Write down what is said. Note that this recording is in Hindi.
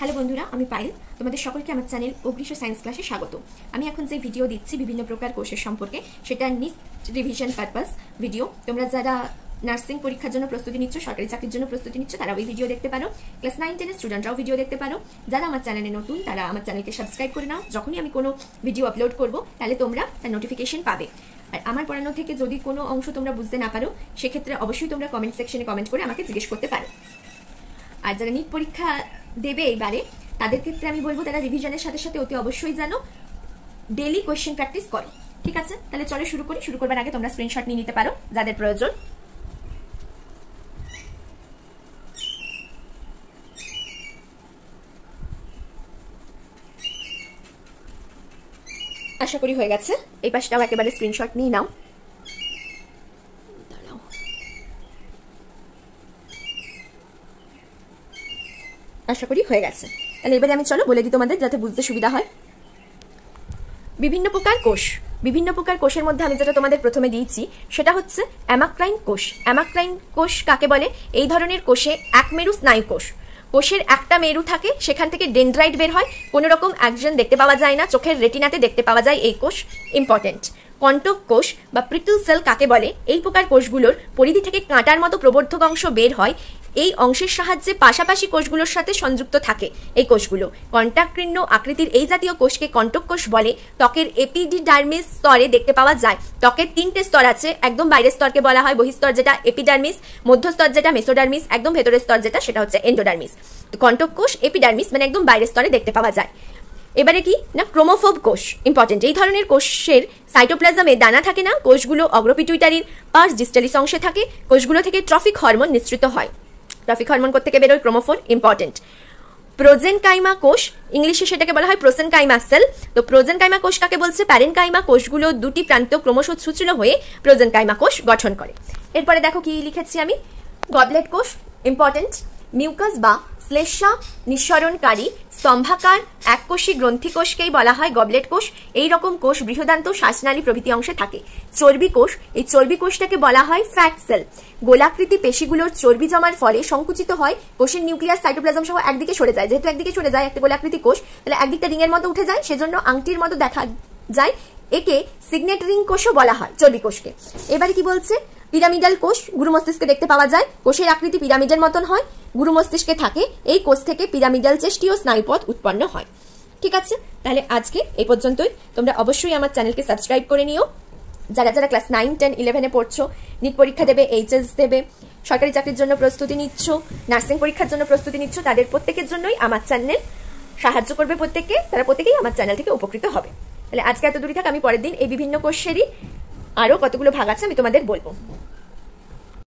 हेलो बंधुरा आमी पायल तुम्हारे सकल के चैनल अग्रिसा साइंस क्लासे स्वागत। आमी एखन जे भिडियो दिच्छी विभिन्न प्रकार कोर्सेर सम्पर्के सेटा नीट रिविजन पार्पास भिडियो। तोमरा जारा नार्सिंग परीक्षार जोन्नो प्रस्तुति निच्छ, सरकारी चाकरिर जोन्नो प्रस्तुति निच्छ, तारा ओई भिडियो देखते पारो। क्लास 9 10 स्टूडेंटराओ भिडियो देखते पारो। जारा आमार चैनेले नतुन तारा आमार चैनेलके सबस्क्राइब करे नाओ। जखोनी आमी कोनो भिडियो आपलोड करब ताहले तोमरा तार नोटिफिकेशन पाबे। और आमार पढ़ानो थेके जोदि कोनो अंश तोमरा बुझते ना पारो सेई क्षेत्रे अवश्यई तोमरा कमेंट सेक्शने कमेंट करे आमाके जिज्ञेस करते पारो। और जारा नीट परीक्षा देवे एबारे तादेर क्षेत्रे आमी बोलबो तारा रिविजनेर साथे साथे अति अवश्यई जानो डेली क्वेश्चन प्रैक्टिस करो। ठीक आछे, ताहले चलो शुरू करी। शुरू करबार आगे तोमरा स्क्रीनशट निये निते पारो जादेर प्रयोजन। आशा करी हो गेছে। এই পাশটাও একেবারে স্ক্রিনশট নিয়ে নাও। দাঁড়াও আশা করি হয়ে গেছে। তাহলে এবারে আমি চলো বলে দিই তোমাদের যাতে বুঝতে সুবিধা হয়। বিভিন্ন প্রকার কোষের মধ্যে আমি যেটা তোমাদের প্রথমে দিয়েছি সেটা হচ্ছে অ্যামাক্রাইন কোষ। অ্যামাক্রাইন কোষ কাকে বলে? এই ধরনের কোষে এক মেরু স্নায়ু কোষ। कोषर एक मेरु थाके सेखान थेके डेंड्राइट बेर हय। कोनो रकम एक्शन देखते पावा जाय ना, चोखेर रेटिनाते देखते पावा जाय एई कोष। इम्पर्टेंट कण्टक कोष बा प्रिटल सेल काके बले? एई प्रकार कोषगुलोर परिधि थेके काँटार मतो प्रवर्धक अंश बेर हय। এই অংশের সাহায্যে পাশাপাশি কোষগুলোর সাথে সংযুক্ত থাকে এই কোষগুলো। কন্টাক্টকৃন্ন আকৃতির এই জাতীয় কোষকে কন্টক কোষ বলে। ত্বকের এপিডিডার্মিস স্তরে দেখতে পাওয়া যায়। ত্বকের তিনটে স্তর আছে, একদম বাইরের স্তরকে বলা হয় বহিঃস্তর যেটা এপিডার্মিস, মধ্যস্তর যেটা মেসোডার্মিস, একদম ভেতরের স্তর যেটা সেটা হচ্ছে এন্ডোডার্মিস। কন্টক কোষ এপিডার্মিস মানে একদম বাইরের স্তরে দেখতে পাওয়া যায়। এবারে কি না ক্রোমোফোব কোষ। ইম্পর্টেন্ট, এই ধরনের কোষের সাইটোপ্লাজমে দানা থাকে না। কোষগুলো অগ্রপিটুইটারির পার্স ডিস্টালিস অংশে থাকে। কোষগুলো থেকে ট্রফিক হরমোন নিঃসৃত হয়। ट्रफिक हार्मोन कोत्थेके बेरोय? क्रोमोफोर। इम्पर्टेंट प्रोजेनकाइमा कोष, इंग्लिशे सेटाके बला हय प्रोसेनकाइमा सेल। तो प्रोजेनकाइमा कोष काके बोलछे? प्यारेनकाइमा कोषगुलो दुटी प्रान्त क्रमश सूचिल हये प्रोजेनकाइमा कोष गठन करे। एरपरे देखो कि लिखेछि आमि गबलेट कोष। इम्पर्टेंट मिउकास बा श्लेष्मा निःसरणकारी स्तम्भाकार एककोषी ग्रंथि कोषकेई बला हय गबलेट कोष। एई रकम कोष बृहदान्त श्वासनाली प्रभृति अंशे थाके। चर्बी कोष, एई चर्बी कोषटाके बला हय फैट सेल। गोलाकृति पेशीगुलोर चर्बी जमार फले संकुचित हय। कोषेर निउक्लियास साइटोप्लाज्म सह एकदिके सरे जाय। जेहेतु एकदिके सरे जाय एकटा गोलाकृति कोष ताहले एकदिकटा रिंगेर मतो उठे जाय, सेजोन्नो आंगटिर मतो देखा जाय। एके सिगनेट रिंग कोषो बला हय चर्बी कोषके। एबारे कि बोलछे पिरामिडाल कोष गुरु मस्तिष्के देखते पावा जाय। कोषेर आकृति पिरामिडेर मतन हय। गुरु मस्तिष्के थाके। एई कोष थेके पिरामिडाल चेष्टी ओ स्नायुपथ उत्पन्न हय। ठीक आछे, ताहले आजके एई पर्यन्तই। तोमरा अवश्यই आमार চ্যানেলকে সাবস্ক্রাইব করে নিও। যারা যারা ক্লাস 9 10 11 এ পড়ছো, নিট পরীক্ষা দেবে, এইচএস দেবে, সরকারি চাকরির জন্য প্রস্তুতি নিচ্ছ, নার্সিং পরীক্ষার জন্য প্রস্তুতি নিচ্ছ, তাদের প্রত্যেকের জন্যই আমার চ্যানেল সাহায্য করবে। প্রত্যেককে তারা প্রত্যেকই আমার চ্যানেল থেকে উপকৃত হবে। তাহলে আজকে এত দূরই থাক। আমি পরের দিন এই বিভিন্ন কোষেরই আরো কতগুলো ভাগ আছে আমি তোমাদের বলবো।